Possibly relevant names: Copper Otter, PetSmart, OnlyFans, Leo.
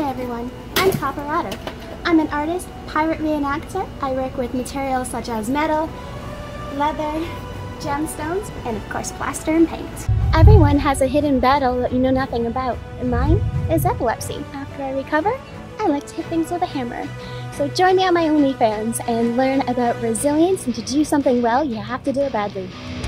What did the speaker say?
Hi everyone, I'm Copper Otter. I'm an artist, pirate reenactor. I work with materials such as metal, leather, gemstones, and of course plaster and paint. Everyone has a hidden battle that you know nothing about, and mine is epilepsy. After I recover, I like to hit things with a hammer. So join me on my OnlyFans and learn about resilience, and to do something well, you have to do it badly.